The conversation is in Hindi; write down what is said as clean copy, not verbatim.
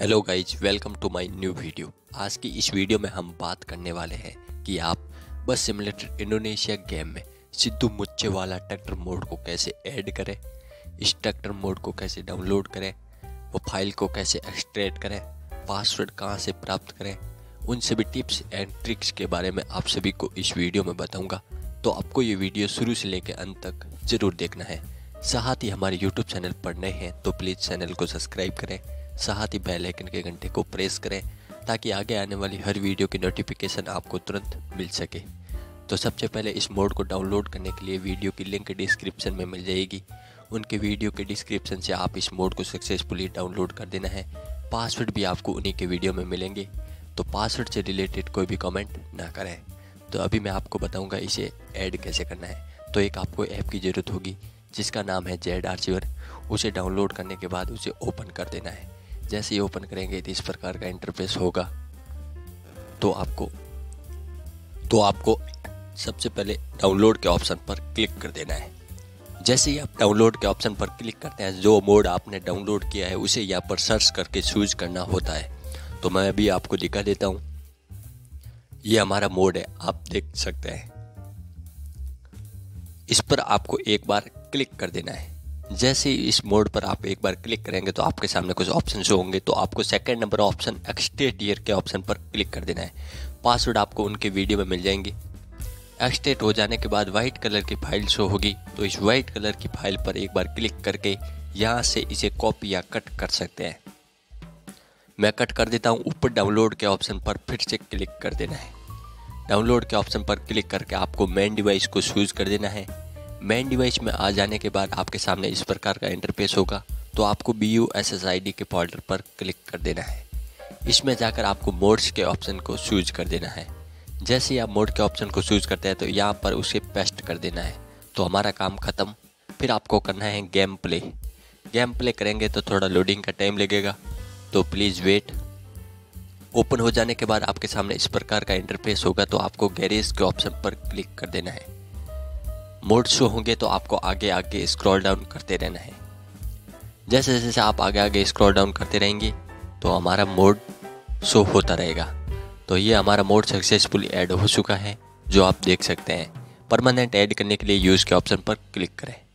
Hello guys, welcome to my new video. आज की इस वीडियो में हम बात करने वाले हैं कि आप बस सिमुलेटर इंडोनेशिया गेम में सिद्धू मूसे वाला ट्रैक्टर मोड को कैसे ऐड करें, इस ट्रैक्टर मोड को कैसे डाउनलोड करें, वो फाइल को कैसे एक्सट्रैक्ट करें, पासवर्ड कहाँ से प्राप्त करें, उन सभी टिप्स एंड ट्रिक्स के बारे में आप सभी को इस वीडियो में बताऊँगा। तो आपको ये वीडियो शुरू से लेकर अंत तक ज़रूर देखना है। साथ ही हमारे यूट्यूब चैनल पर नए हैं तो प्लीज़ चैनल को सब्सक्राइब करें, साथ ही बेल आइकन के घंटे को प्रेस करें ताकि आगे आने वाली हर वीडियो की नोटिफिकेशन आपको तुरंत मिल सके। तो सबसे पहले इस मोड को डाउनलोड करने के लिए वीडियो की लिंक डिस्क्रिप्शन में मिल जाएगी। उनके वीडियो के डिस्क्रिप्शन से आप इस मोड को सक्सेसफुली डाउनलोड कर देना है। पासवर्ड भी आपको उन्हीं के वीडियो में मिलेंगे, तो पासवर्ड से रिलेटेड कोई भी कमेंट ना करें। तो अभी मैं आपको बताऊँगा इसे ऐड कैसे करना है। तो एक आपको ऐप की ज़रूरत होगी जिसका नाम है Z आर्चिवर। उसे डाउनलोड करने के बाद उसे ओपन कर देना है। जैसे ही ओपन करेंगे तो इस प्रकार का इंटरफेस होगा। तो आपको सबसे पहले डाउनलोड के ऑप्शन पर क्लिक कर देना है। जैसे ही आप डाउनलोड के ऑप्शन पर क्लिक करते हैं, जो मोड आपने डाउनलोड किया है उसे यहाँ पर सर्च करके चूज करना होता है। तो मैं अभी आपको दिखा देता हूँ, ये हमारा मोड है, आप देख सकते हैं। इस पर आपको एक बार क्लिक कर देना है। जैसे ही इस मोड पर आप एक बार क्लिक करेंगे तो आपके सामने कुछ ऑप्शन शो होंगे। तो आपको second number option extract here के ऑप्शन पर क्लिक कर देना है। पासवर्ड आपको उनके वीडियो में मिल जाएंगे। एक्सटेट हो जाने के बाद वाइट कलर की फाइल शो होगी। तो इस वाइट कलर की फाइल पर एक बार क्लिक करके यहाँ से इसे कॉपी या कट कर सकते हैं। मैं कट कर देता हूँ। ऊपर डाउनलोड के ऑप्शन पर फिर से क्लिक कर देना है। डाउनलोड के ऑप्शन पर क्लिक करके आपको मेन डिवाइस को चूज कर देना है। मेन डिवाइस में आ जाने के बाद आपके सामने इस प्रकार का इंटरफेस होगा। तो आपको BUSSID के फोल्डर पर क्लिक कर देना है। इसमें जाकर आपको मोड्स के ऑप्शन को चूज कर देना है। जैसे ही आप मोड के ऑप्शन को चूज करते हैं तो यहाँ पर उसे पेस्ट कर देना है। तो हमारा काम ख़त्म। फिर आपको करना है गेम प्ले। गेम प्ले करेंगे तो थोड़ा लोडिंग का टाइम लगेगा, तो प्लीज़ वेट। ओपन हो जाने के बाद आपके सामने इस प्रकार का इंटरफेस होगा। तो आपको गैरेज के ऑप्शन पर क्लिक कर देना है। मोड शो होंगे तो आपको आगे आगे स्क्रॉल डाउन करते रहना है। जैसे जैसे आप आगे आगे स्क्रॉल डाउन करते रहेंगे तो हमारा मोड शो होता रहेगा। तो ये हमारा मोड सक्सेसफुली ऐड हो चुका है, जो आप देख सकते हैं। परमानेंट ऐड करने के लिए यूज़ के ऑप्शन पर क्लिक करें।